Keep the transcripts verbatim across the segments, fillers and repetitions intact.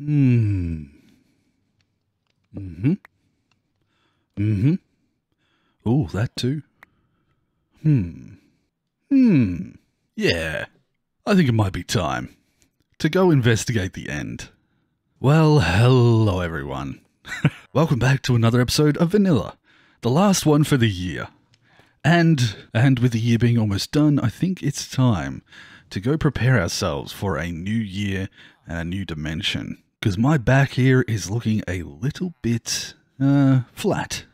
Hmm. Mm-hmm. Mm-hmm. Oh, that too. Hmm. Hmm. Yeah. I think it might be time to go investigate the end. Well, hello everyone. Welcome back to another episode of Vanilla. The last one for the year. And, and with the year being almost done, I think it's time to go prepare ourselves for a new year and a new dimension. Because my back here is looking a little bit, uh, flat.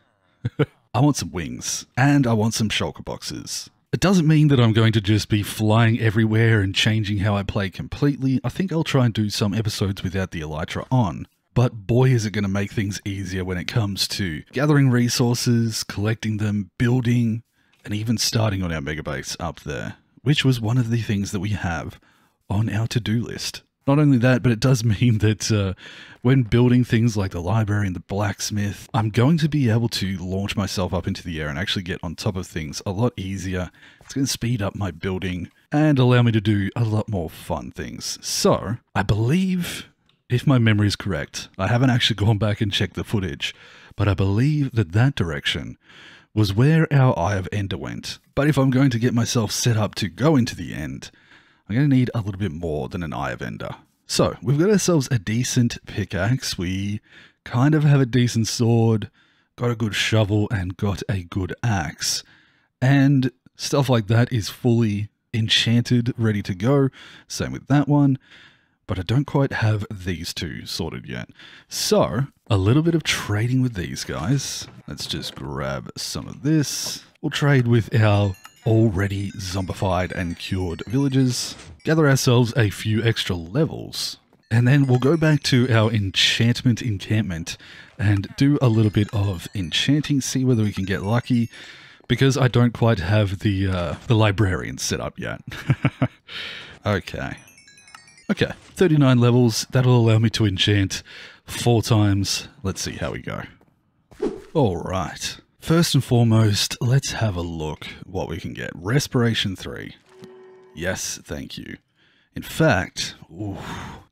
I want some wings, and I want some shulker boxes. It doesn't mean that I'm going to just be flying everywhere and changing how I play completely. I think I'll try and do some episodes without the elytra on. But boy, is it going to make things easier when it comes to gathering resources, collecting them, building, and even starting on our megabase up there, which was one of the things that we have on our to-do list. Not only that, but it does mean that uh, when building things like the library and the blacksmith, I'm going to be able to launch myself up into the air and actually get on top of things a lot easier. It's going to speed up my building and allow me to do a lot more fun things. So I believe, if my memory is correct, I haven't actually gone back and checked the footage, but I believe that that direction was where our Eye of Ender went. But if I'm going to get myself set up to go into the end, I'm going to need a little bit more than an Eye of Ender. So we've got ourselves a decent pickaxe. We kind of have a decent sword, got a good shovel, and got a good axe. And stuff like that is fully enchanted, ready to go. Same with that one. But I don't quite have these two sorted yet. So a little bit of trading with these guys. Let's just grab some of this. We'll trade with our already zombified and cured villagers, gather ourselves a few extra levels, and then we'll go back to our enchantment encampment and do a little bit of enchanting, see whether we can get lucky, because I don't quite have the uh, the librarian set up yet. okay. Okay, thirty-nine levels, that'll allow me to enchant four times. Let's see how we go. All right. First and foremost, let's have a look what we can get. Respiration three. Yes, thank you. In fact, ooh,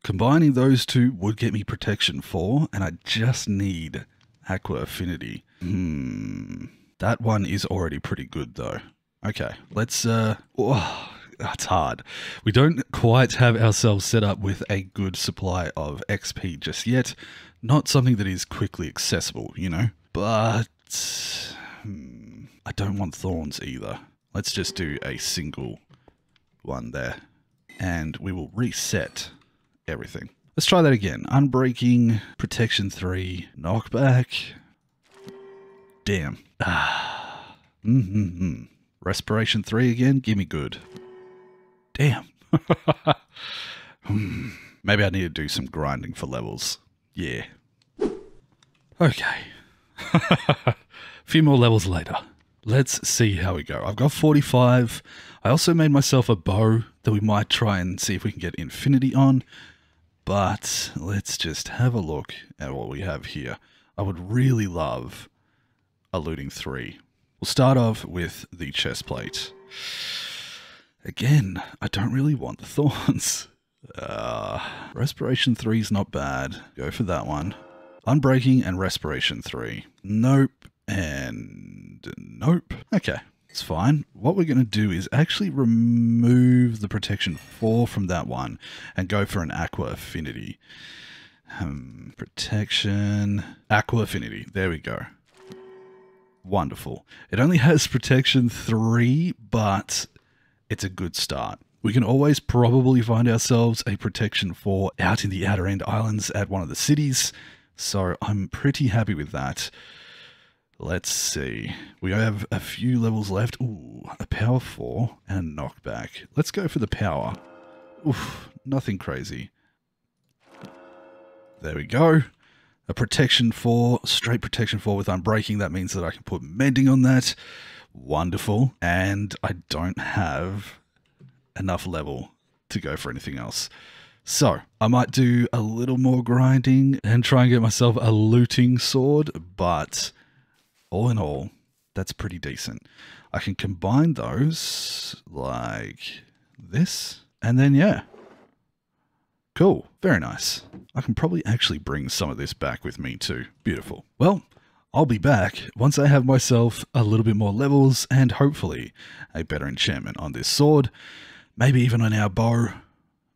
combining those two would get me protection four, and I just need aqua affinity. Hmm. That one is already pretty good though. Okay, let's, uh, oh, that's hard. We don't quite have ourselves set up with a good supply of X P just yet. Not something that is quickly accessible, you know, but Hmm, I don't want thorns either. Let's just do a single one there. And we will reset everything. Let's try that again. Unbreaking, protection three, knockback. Damn. Ah. Mm-hmm-hmm. Respiration three again. Give me good. Damn. hmm. Maybe I need to do some grinding for levels. Yeah. Okay. A few more levels later. Let's see how we go. I've got forty-five. I also made myself a bow that we might try and see if we can get infinity on. But let's just have a look at what we have here. I would really love a looting three. We'll start off with the chest plate. Again, I don't really want the thorns. Uh, respiration three is not bad. Go for that one. Unbreaking and respiration three. Nope. And nope. Okay. It's fine. What we're going to do is actually remove the protection four from that one and go for an aqua affinity. Um, protection. Aqua affinity. There we go. Wonderful. It only has protection three, but it's a good start. We can always probably find ourselves a protection four out in the Outer End Islands at one of the cities. So I'm pretty happy with that. Let's see. We have a few levels left. Ooh, a power four and a knockback. Let's go for the power. Oof, nothing crazy. There we go. A protection four, straight protection four with unbreaking. That means that I can put mending on that. Wonderful. And I don't have enough level to go for anything else. So, I might do a little more grinding and try and get myself a looting sword, but all in all, that's pretty decent. I can combine those like this, and then yeah. Cool, very nice. I can probably actually bring some of this back with me too. Beautiful. Well, I'll be back once I have myself a little bit more levels and hopefully a better enchantment on this sword, maybe even on our bow,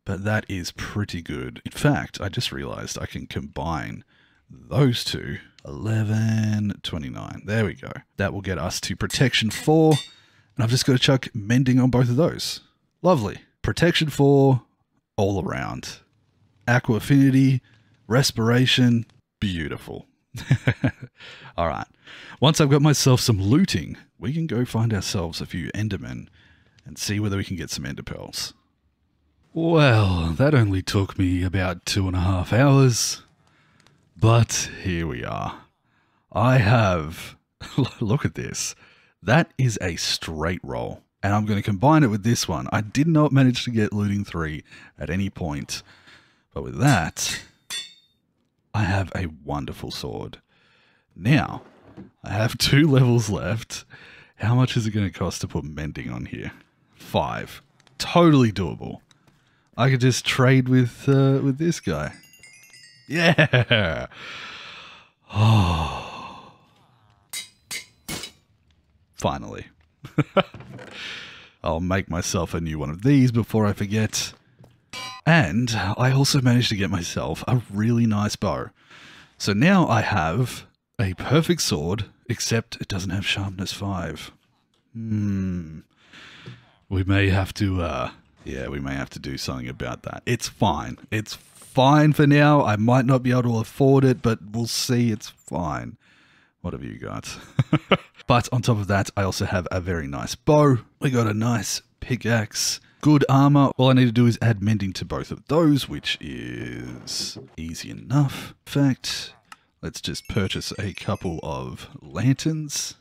but that is pretty good. In fact, I just realized I can combine those two. eleven, twenty-nine. There we go. That will get us to protection four. And I've just got to chuck mending on both of those. Lovely. Protection four all around. Aqua affinity, respiration. Beautiful. All right. Once I've got myself some looting, we can go find ourselves a few endermen and see whether we can get some ender pearls. Well, that only took me about two and a half hours. But here we are. I have, look at this. That is a straight roll. And I'm going to combine it with this one. I did not manage to get looting three at any point. But with that, I have a wonderful sword. Now, I have two levels left. How much is it going to cost to put mending on here? Five. Totally doable. I could just trade with, uh, with this guy. Yeah. Oh. Finally. I'll make myself a new one of these before I forget. And I also managed to get myself a really nice bow. So now I have a perfect sword, except it doesn't have sharpness five. Hmm. We may have to, uh, yeah, we may have to do something about that. It's fine. It's fine. Fine for now. I might not be able to afford it, but we'll see. It's fine. What have you got? But on top of that, I also have a very nice bow. We got a nice pickaxe, good armor. All I need to do is add mending to both of those, which is easy enough. In fact, let's just purchase a couple of lanterns.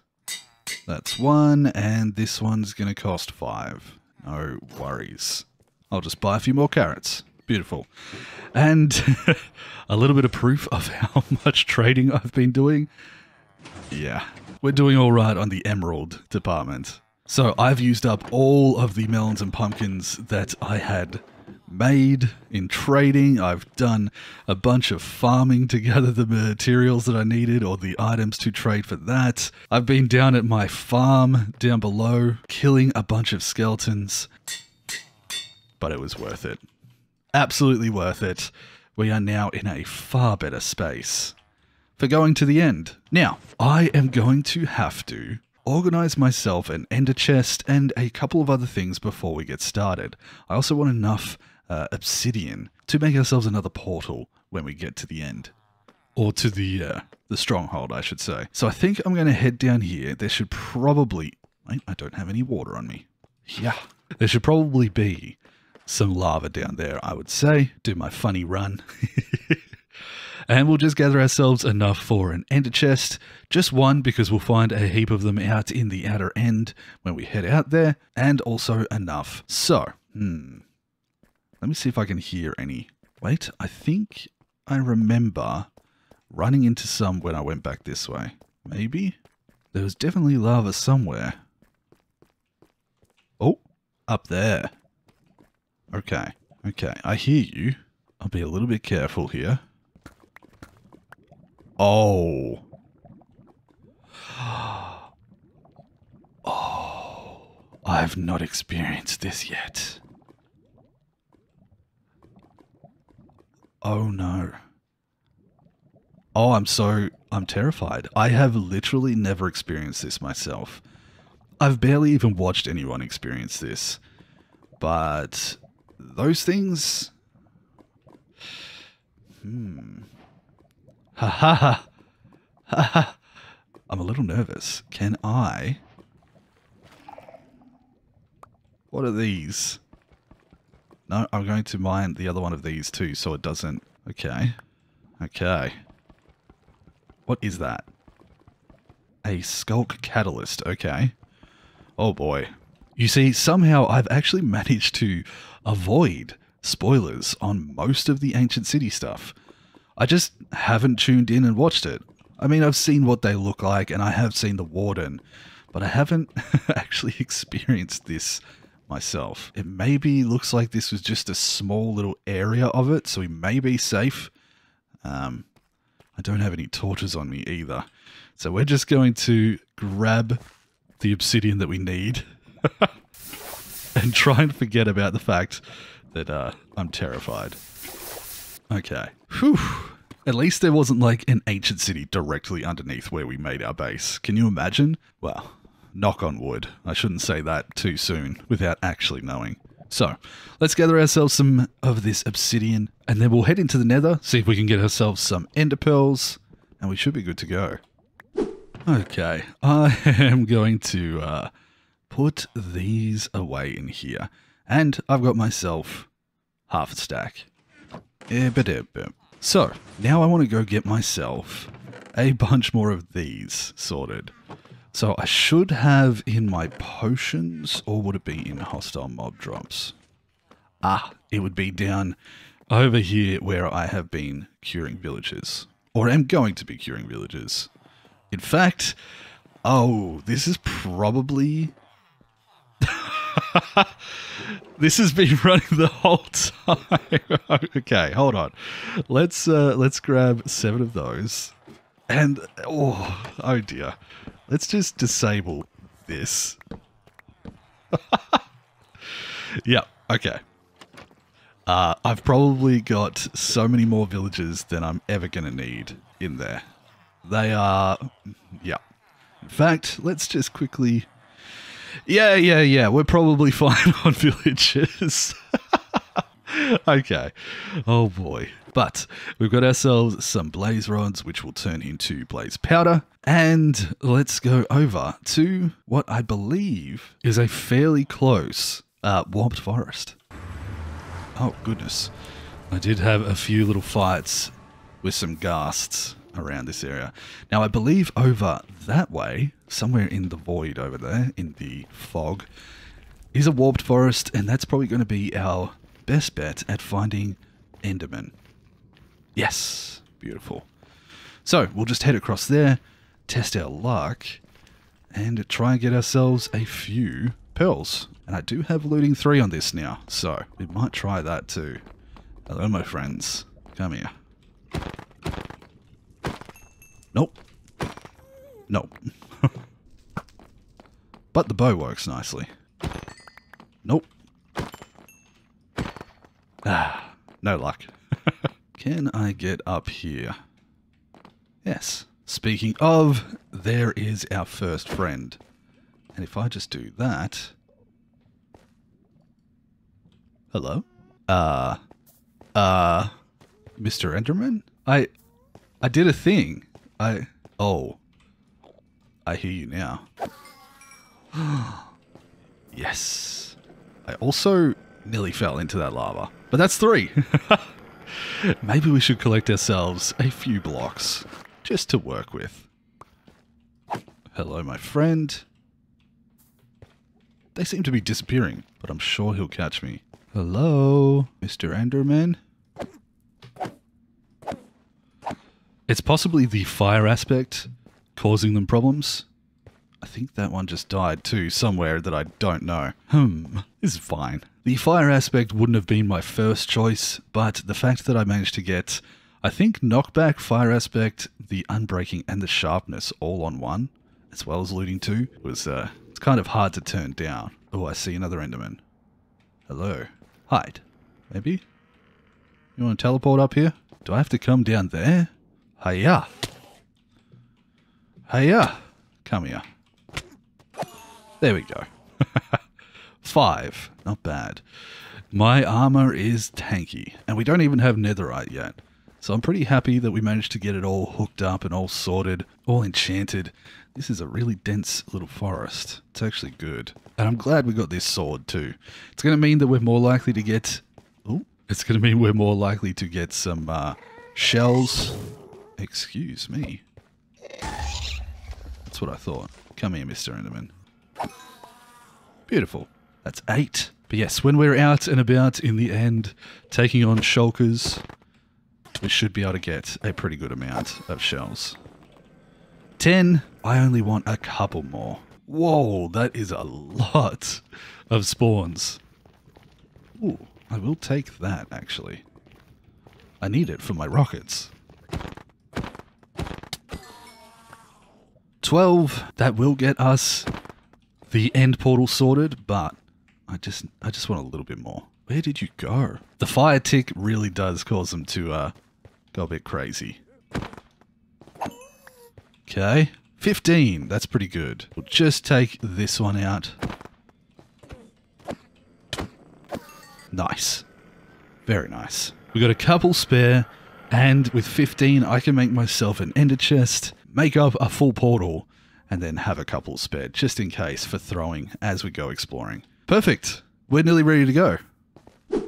That's one, and this one's going to cost five. No worries. I'll just buy a few more carrots. Beautiful. And a little bit of proof of how much trading I've been doing. Yeah, we're doing all right on the emerald department. So I've used up all of the melons and pumpkins that I had made in trading. I've done a bunch of farming to gather the materials that I needed or the items to trade for that. I've been down at my farm down below, killing a bunch of skeletons, but it was worth it. Absolutely worth it. We are now in a far better space for going to the end. Now, I am going to have to organize myself an ender chest and a couple of other things before we get started. I also want enough uh, obsidian to make ourselves another portal when we get to the end. Or to the, uh, the stronghold, I should say. So I think I'm going to head down here. There should probably... Wait, I don't have any water on me. Yeah. There should probably be some lava down there, I would say. Do my funny run. And we'll just gather ourselves enough for an ender chest. Just one, because we'll find a heap of them out in the outer end when we head out there. And also enough. So, hmm. Let me see if I can hear any. Wait, I think I remember running into some when I went back this way. Maybe? There was definitely lava somewhere. Oh, up there. Okay, okay, I hear you. I'll be a little bit careful here. Oh. Oh. I've not experienced this yet. Oh no. Oh, I'm so... I'm terrified. I have literally never experienced this myself. I've barely even watched anyone experience this. But... those things. Hmm. Ha ha ha. Ha ha. I'm a little nervous. Can I? What are these? No, I'm going to mine the other one of these too, so it doesn't. Okay. Okay. What is that? A skulk catalyst. Okay. Oh boy. You see, somehow I've actually managed to avoid spoilers on most of the Ancient City stuff. I just haven't tuned in and watched it. I mean, I've seen what they look like and I have seen the warden, but I haven't actually experienced this myself. It maybe looks like this was just a small little area of it, so we may be safe. Um, I don't have any torches on me either. So we're just going to grab the obsidian that we need and try and forget about the fact that uh, I'm terrified. Okay. Whew. At least there wasn't like an ancient city directly underneath where we made our base. Can you imagine? Well, knock on wood. I shouldn't say that too soon without actually knowing. So, let's gather ourselves some of this obsidian, and then we'll head into the nether, see if we can get ourselves some ender pearls, and we should be good to go. Okay, I am going to uh, put these away in here, and I've got myself half a stack. So, now I want to go get myself a bunch more of these sorted. So I should have in my potions, or would it be in hostile mob drops? Ah, it would be down over here where I have been curing villagers. Or am going to be curing villagers. In fact, oh, this is probably... this has been running the whole time. Okay, hold on. Let's, uh, let's grab seven of those. And, oh, oh dear. Let's just disable this. Yeah, okay. Uh, I've probably got so many more villagers than I'm ever going to need in there. They are... yeah. In fact, let's just quickly... Yeah, yeah, yeah. We're probably fine on villagers. Okay. Oh, boy. But we've got ourselves some blaze rods, which will turn into blaze powder. And let's go over to what I believe is a fairly close uh, warped forest. Oh, goodness. I did have a few little fights with some ghasts around this area. Now, I believe over that way, somewhere in the void over there, in the fog, is a warped forest, and that's probably going to be our best bet at finding endermen. Yes, beautiful. So we'll just head across there, test our luck, and try and get ourselves a few pearls. And I do have looting three on this now, so we might try that too. Hello, my friends. Come here. Nope. Nope. But the bow works nicely. Nope. Ah, no luck. Can I get up here? Yes. Speaking of, there is our first friend. And if I just do that... Hello? Uh... Uh... Mister Enderman? I... I did a thing. I... Oh. I hear you now. Yes. I also nearly fell into that lava. But that's three. Maybe we should collect ourselves a few blocks just to work with. Hello, my friend. They seem to be disappearing, but I'm sure he'll catch me. Hello, Mister Enderman. It's possibly the fire aspect causing them problems. I think that one just died too, somewhere that I don't know. Hmm, this is fine. The fire aspect wouldn't have been my first choice, but the fact that I managed to get, I think, knockback, fire aspect, the unbreaking, and the sharpness all on one, as well as looting two, was uh, it's kind of hard to turn down. Oh, I see another Enderman. Hello. Hide. Maybe? You want to teleport up here? Do I have to come down there? Hiya. Hiya. Come here. There we go. Five. Not bad. My armor is tanky, and we don't even have netherite yet. So I'm pretty happy that we managed to get it all hooked up and all sorted, all enchanted. This is a really dense little forest. It's actually good. And I'm glad we got this sword too. It's going to mean that we're more likely to get... Oh, it's going to mean we're more likely to get some uh, shells. Excuse me. That's what I thought. Come here, Mister Enderman. Beautiful. That's eight. But yes, when we're out and about in the end, taking on shulkers, we should be able to get a pretty good amount of shells. ten. I only want a couple more. Whoa, that is a lot of spawns. Ooh, I will take that, actually. I need it for my rockets. twelve. That will get us the end portal sorted, but I just I just want a little bit more. Where did you go? The fire tick really does cause them to uh, go a bit crazy. Okay, fifteen. That's pretty good. We'll just take this one out. Nice. Very nice. We got a couple spare, and with fifteen, I can make myself an ender chest, make up a full portal, and then have a couple spare just in case for throwing as we go exploring. Perfect. We're nearly ready to go.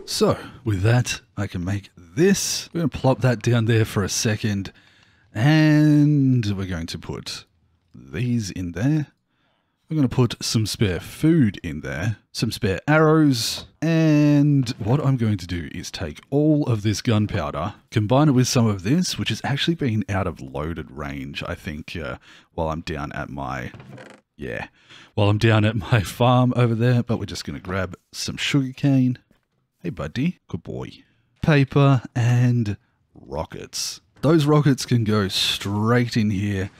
So with that, I can make this. We're going to plop that down there for a second, and we're going to put these in there. We're going to put some spare food in there, some spare arrows, and what I'm going to do is take all of this gunpowder, combine it with some of this, which has actually been out of loaded range, I think, uh, while I'm down at my, yeah, while I'm down at my farm over there, but we're just going to grab some sugarcane. Hey, buddy. Good boy. Paper and rockets. Those rockets can go straight in here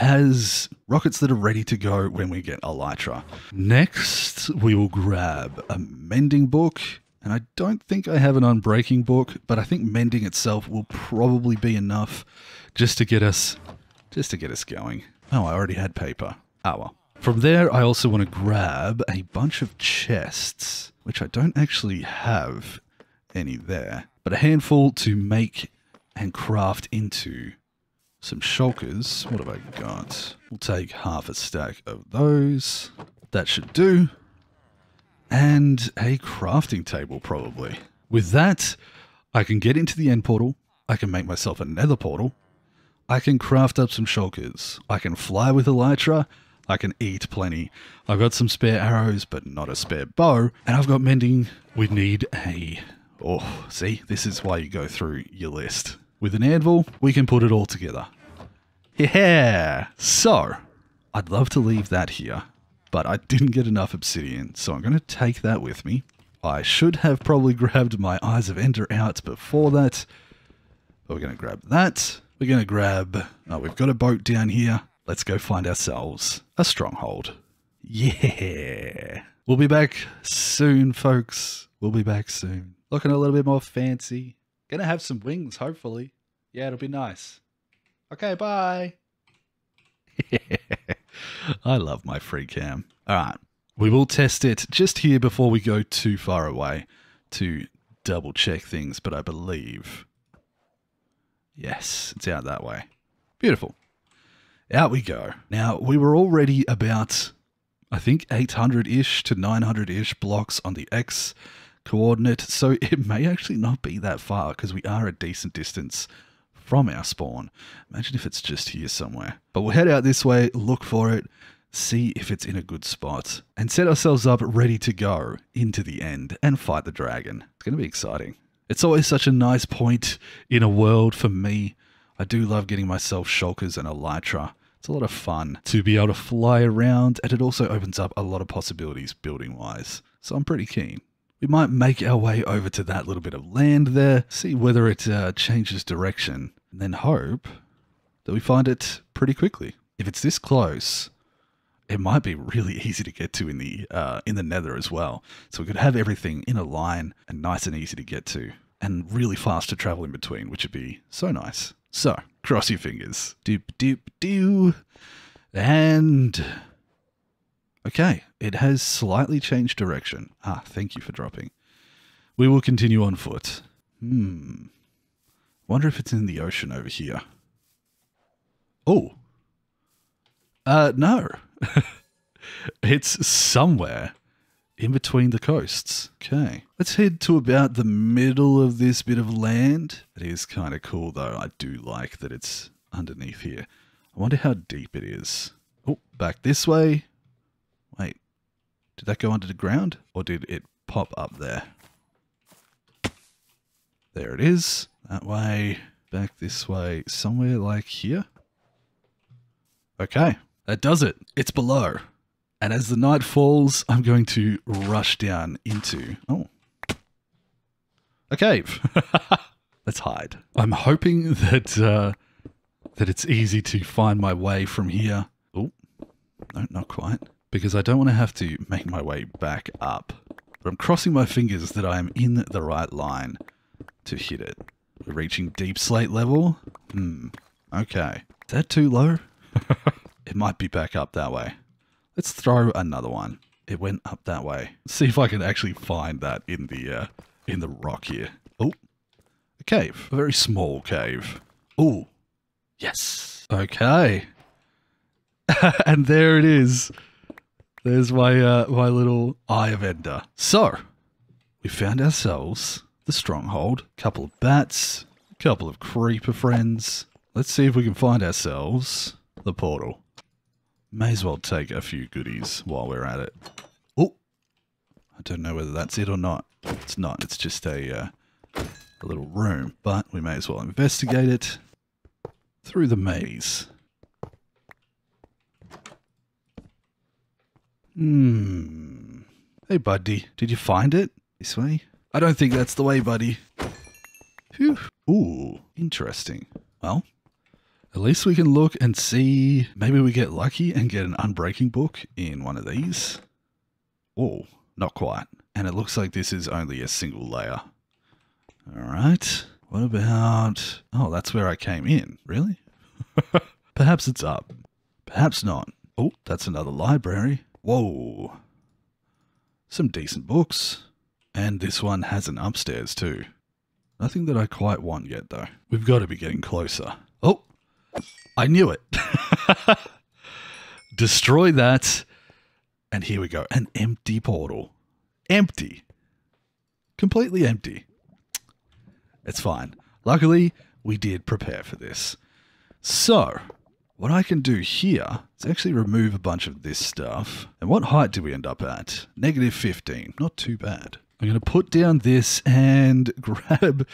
as rockets that are ready to go when we get Elytra. Next, we will grab a mending book, and I don't think I have an unbreaking book, but I think mending itself will probably be enough just to get us, just to get us going. Oh, I already had paper. Ah, well. From there, I also want to grab a bunch of chests, which I don't actually have any there, but a handful to make and craft into some shulkers. What have I got? We'll take half a stack of those. That should do. And a crafting table, probably. With that, I can get into the end portal. I can make myself a nether portal. I can craft up some shulkers. I can fly with Elytra. I can eat plenty. I've got some spare arrows, but not a spare bow. And I've got mending. We need a... Oh, see? This is why you go through your list. With an anvil, we can put it all together. Yeah! So, I'd love to leave that here, but I didn't get enough obsidian, so I'm going to take that with me. I should have probably grabbed my Eyes of Ender out before that, but we're going to grab that. We're going to grab... Oh, we've got a boat down here. Let's go find ourselves a stronghold. Yeah! We'll be back soon, folks. We'll be back soon. Looking a little bit more fancy. Gonna have some wings, hopefully. Yeah, it'll be nice. Okay, bye. I love my free cam. All right, we will test it just here before we go too far away to double check things, but I believe, yes, it's out that way. Beautiful. Out we go. Now, we were already about, I think, eight hundred-ish to nine hundred-ish blocks on the X coordinate, so it may actually not be that far because we are a decent distance from our spawn. Imagine if it's just here somewhere. But we'll head out this way, look for it, see if it's in a good spot, and set ourselves up ready to go into the end and fight the dragon. It's going to be exciting. It's always such a nice point in a world for me. I do love getting myself shulkers and Elytra. It's a lot of fun to be able to fly around, and it also opens up a lot of possibilities building-wise, so I'm pretty keen. We might make our way over to that little bit of land there, see whether it uh, changes direction, and then hope that we find it pretty quickly. If it's this close, it might be really easy to get to in the uh, in the nether as well. So we could have everything in a line and nice and easy to get to, and really fast to travel in between, which would be so nice. So, cross your fingers. Doop, doop, doo. And... okay, it has slightly changed direction. Ah, thank you for dropping. We will continue on foot. Hmm. Wonder if it's in the ocean over here. Oh. Uh, no. It's somewhere in between the coasts. Okay. Let's head to about the middle of this bit of land. It is kind of cool, though. I do like that it's underneath here. I wonder how deep it is. Oh, back this way. Wait, did that go under the ground or did it pop up there? There it is. That way, back this way, somewhere like here. Okay, that does it. It's below. And as the night falls, I'm going to rush down into... Oh, a cave. Let's hide. I'm hoping that, uh, that it's easy to find my way from here. Oh, No, not quite. Because I don't want to have to make my way back up. But I'm crossing my fingers that I am in the right line to hit it. We're reaching deep slate level? Hmm. Okay. Is that too low? It might be back up that way. Let's throw another one. It went up that way. Let's see if I can actually find that in the, uh, in the rock here. Oh, a cave. A very small cave. Oh, yes. Okay. And there it is. There's my, uh, my little Eye of Ender. So, we found ourselves the stronghold. Couple of bats, a couple of creeper friends. Let's see if we can find ourselves the portal. May as well take a few goodies while we're at it. Oh, I don't know whether that's it or not. It's not. It's just a, uh, a little room, but we may as well investigate it through the maze. Hmm. Hey, buddy. Did you find it? This way? I don't think that's the way, buddy. Phew. Ooh, interesting. Well, at least we can look and see. Maybe we get lucky and get an unbreaking book in one of these. Oh, not quite. And it looks like this is only a single layer. All right. What about... Oh, that's where I came in. Really? Perhaps it's up. Perhaps not. Oh, that's another library. Whoa, some decent books. And this one has an upstairs too. Nothing that I quite want yet though. We've got to be getting closer. Oh, I knew it. Destroy that. And here we go. An empty portal. Empty. Completely empty. It's fine. Luckily, we did prepare for this. So... what I can do here is actually remove a bunch of this stuff. And what height do we end up at? negative fifteen. Not too bad. I'm going to put down this and grab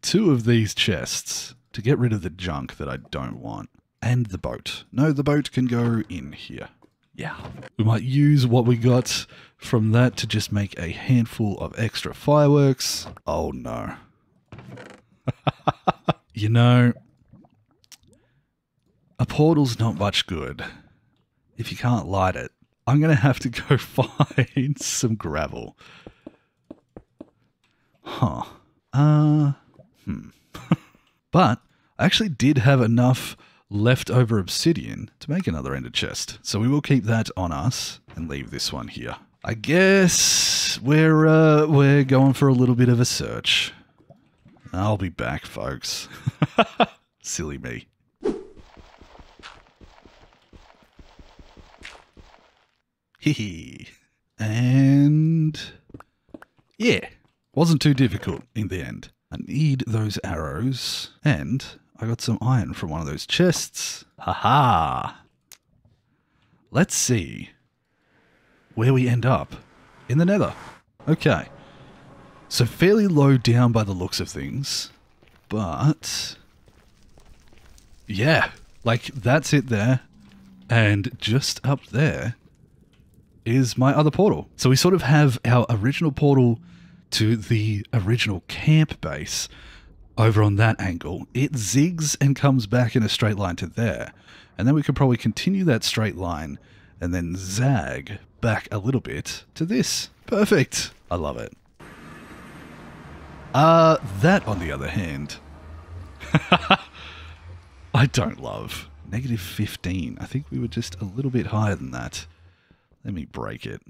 two of these chests to get rid of the junk that I don't want. And the boat. No, the boat can go in here. Yeah. We might use what we got from that to just make a handful of extra fireworks. Oh, no. You know... a portal's not much good if you can't light it. I'm going to have to go find some gravel. Huh. Uh, hmm. But I actually did have enough leftover obsidian to make another ender chest. So we will keep that on us and leave this one here. I guess we're, uh, we're going for a little bit of a search. I'll be back, folks. Silly me. Hehe. And yeah, wasn't too difficult in the end. I need those arrows and I got some iron from one of those chests. Haha. Let's see where we end up in the nether. Okay. So fairly low down by the looks of things, but yeah, like that's it there. And just up there is my other portal. So we sort of have our original portal to the original camp base over on that angle. It zigs and comes back in a straight line to there. And then we could probably continue that straight line and then zag back a little bit to this. Perfect. I love it. Uh, that on the other hand, I don't love. negative fifteen. I think we were just a little bit higher than that. Let me break it.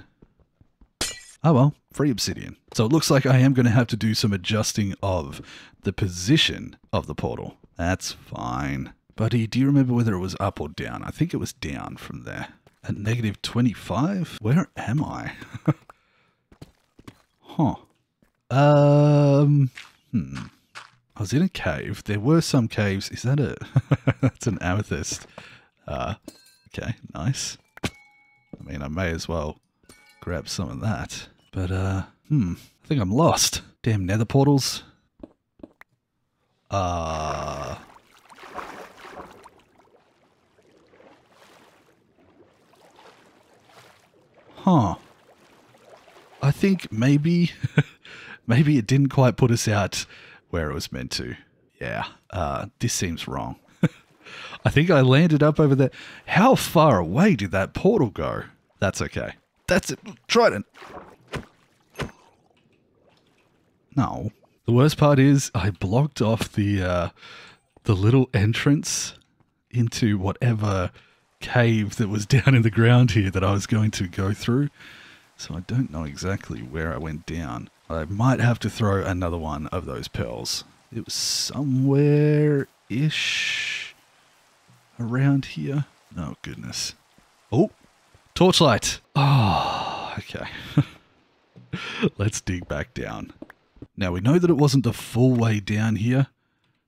Oh well, free obsidian. So it looks like I am going to have to do some adjusting of the position of the portal. That's fine. Buddy, do you remember whether it was up or down? I think it was down from there. At negative twenty-five? Where am I? Huh. Um, hmm. I was in a cave. There were some caves. Is that a... That's an amethyst. Uh, okay, nice. I mean, I may as well grab some of that. But, uh, hmm, I think I'm lost. Damn nether portals. Uh... Huh. I think maybe, maybe it didn't quite put us out where it was meant to. Yeah, uh, this seems wrong. I think I landed up over there. How far away did that portal go? That's okay. That's it. Trident. No. The worst part is I blocked off the uh, the little entrance into whatever cave that was down in the ground here that I was going to go through. So I don't know exactly where I went down. I might have to throw another one of those pearls. It was somewhere-ish around here. Oh, goodness. Oh, torchlight. Oh, okay. Let's dig back down. Now, we know that it wasn't the full way down here,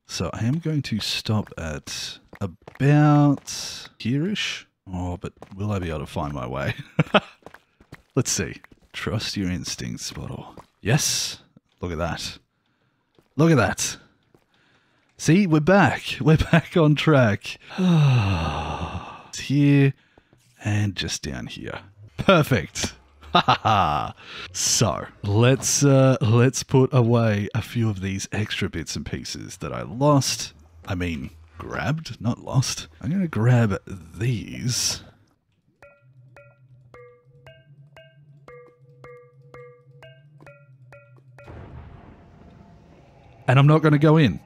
so I am going to stop at about here-ish. Oh, but will I be able to find my way? Let's see. Trust your instincts, Bottle. Yes. Look at that. Look at that. See, we're back. We're back on track. It's here and just down here. Perfect. So let's uh, let's put away a few of these extra bits and pieces that I lost. I mean, grabbed, not lost. I'm gonna grab these. And I'm not going to go in.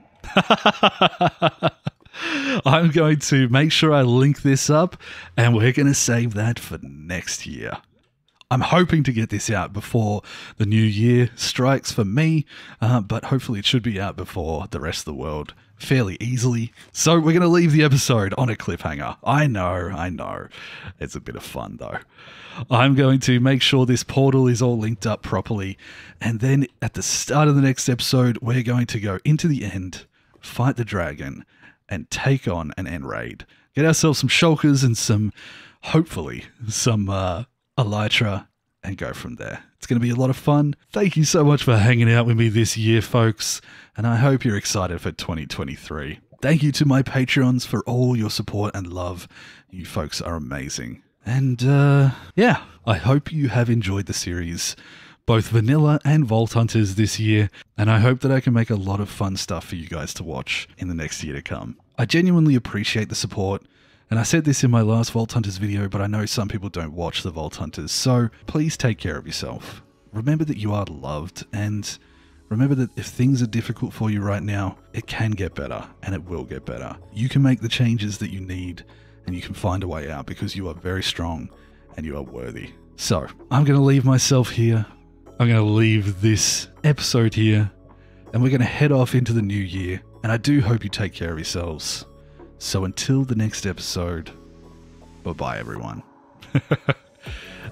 I'm going to make sure I link this up, and we're going to save that for next year. I'm hoping to get this out before the new year strikes for me, uh, but hopefully it should be out before the rest of the world fairly easily. So we're going to leave the episode on a cliffhanger. I know, I know. It's a bit of fun, though. I'm going to make sure this portal is all linked up properly, and then at the start of the next episode, we're going to go into the end, fight the dragon, and take on an end raid. Get ourselves some shulkers and some, hopefully, some... Uh, Elytra, and go from there. It's going to be a lot of fun. Thank you so much for hanging out with me this year, folks, and I hope you're excited for twenty twenty-three. Thank you to my Patreons for all your support and love. You folks are amazing. And, uh, yeah, I hope you have enjoyed the series, both Vanilla and Vault Hunters this year, and I hope that I can make a lot of fun stuff for you guys to watch in the next year to come. I genuinely appreciate the support. And I said this in my last Vault Hunters video, but I know some people don't watch the Vault Hunters, so please take care of yourself. Remember that you are loved, and remember that if things are difficult for you right now, it can get better, and it will get better. You can make the changes that you need, and you can find a way out, because you are very strong, and you are worthy. So, I'm going to leave myself here. I'm going to leave this episode here, and we're going to head off into the new year, and I do hope you take care of yourselves. So until the next episode, bye-bye, everyone.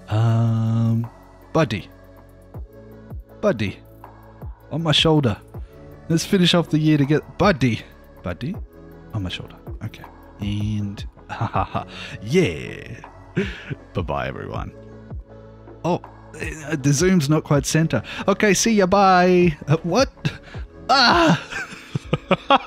um, buddy. Buddy. On my shoulder. Let's finish off the year to get... Buddy. Buddy. On my shoulder. Okay. And... Yeah. Bye-bye, everyone. Oh, the zoom's not quite center. Okay, see ya, bye. Uh, what? Ah!